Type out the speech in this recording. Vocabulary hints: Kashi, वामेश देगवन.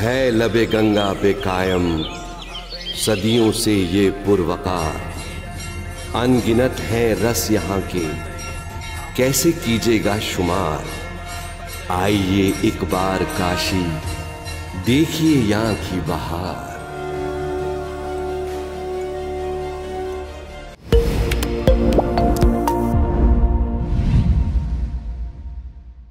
है लबे गंगा पे कायम सदियों से ये पुरवकार। अनगिनत है रस यहाँ के, कैसे कीजिएगा शुमार। आइए एक बार काशी, देखिए यहाँ की बहार।